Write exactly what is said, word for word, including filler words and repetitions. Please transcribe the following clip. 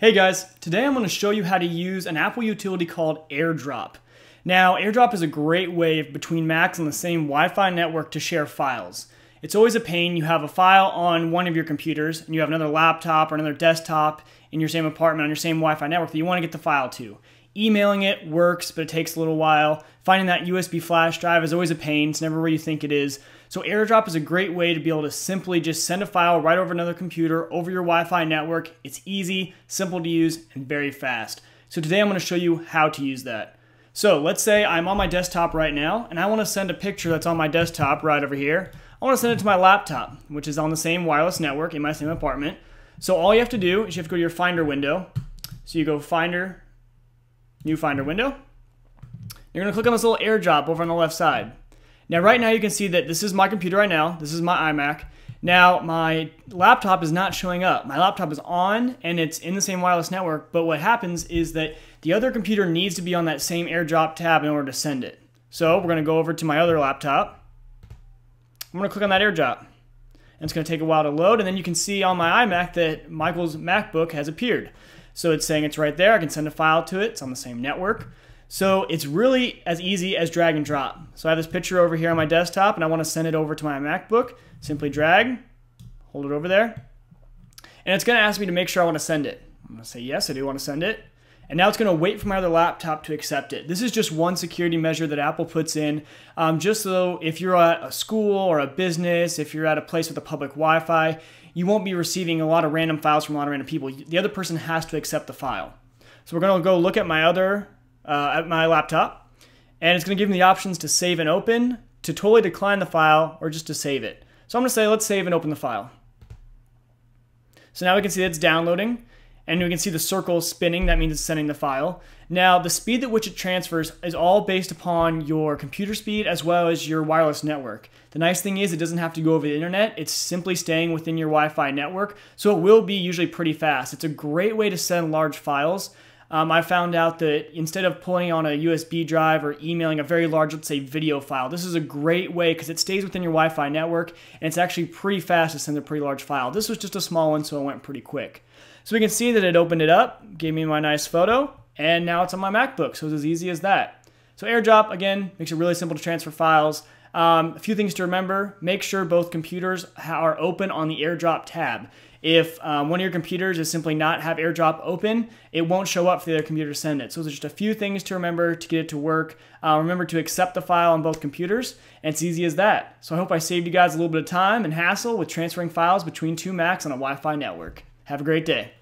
Hey guys, today I'm going to show you how to use an Apple utility called AirDrop. Now, AirDrop is a great way between Macs on the same Wi-Fi network to share files. It's always a pain. You have a file on one of your computers, and you have another laptop or another desktop in your same apartment on your same Wi-Fi network that you want to get the file to. Emailing it works, but it takes a little while. Finding that U S B flash drive is always a pain. It's never where you think it is. So AirDrop is a great way to be able to simply just send a file right over another computer, over your Wi-Fi network. It's easy, simple to use, and very fast. So today I'm going to show you how to use that. So let's say I'm on my desktop right now, and I want to send a picture that's on my desktop right over here. I want to send it to my laptop, which is on the same wireless network in my same apartment. So all you have to do is you have to go to your Finder window. So you go Finder, New Finder window. You're going to click on this little AirDrop over on the left side. Now right now you can see that this is my computer right now. This is my iMac. Now my laptop is not showing up. My laptop is on and it's in the same wireless network, but what happens is that the other computer needs to be on that same AirDrop tab in order to send it. So we're going to go over to my other laptop. I'm going to click on that AirDrop. And it's going to take a while to load, and then you can see on my iMac that Michael's MacBook has appeared. So it's saying it's right there. I can send a file to it. It's on the same network. So it's really as easy as drag and drop. So I have this picture over here on my desktop, and I want to send it over to my MacBook. Simply drag, hold it over there, and it's going to ask me to make sure I want to send it. I'm going to say, yes, I do want to send it. And now it's going to wait for my other laptop to accept it. This is just one security measure that Apple puts in, um, just so if you're at a school or a business, if you're at a place with a public Wi-Fi, you won't be receiving a lot of random files from a lot of random people. The other person has to accept the file. So we're going to go look at my other, uh, at my laptop, and it's going to give me the options to save and open, to totally decline the file, or just to save it. So I'm going to say, let's save and open the file. So now we can see that it's downloading. And we can see the circle spinning. That means it's sending the file. Now, the speed at which it transfers is all based upon your computer speed as well as your wireless network. The nice thing is it doesn't have to go over the internet. It's simply staying within your Wi-Fi network. So it will be usually pretty fast. It's a great way to send large files. Um, I found out that instead of pulling on a U S B drive or emailing a very large, let's say, video file, this is a great way because it stays within your Wi-Fi network, and it's actually pretty fast to send a pretty large file. This was just a small one, so it went pretty quick. So we can see that it opened it up, gave me my nice photo, and now it's on my MacBook, so it's as easy as that. So AirDrop, again, makes it really simple to transfer files. Um, a few things to remember: make sure both computers are open on the AirDrop tab. If um, one of your computers is simply not have AirDrop open, it won't show up for the other computer to send it. So there's just a few things to remember to get it to work. Uh, remember to accept the file on both computers, and it's easy as that. So I hope I saved you guys a little bit of time and hassle with transferring files between two Macs on a Wi-Fi network. Have a great day.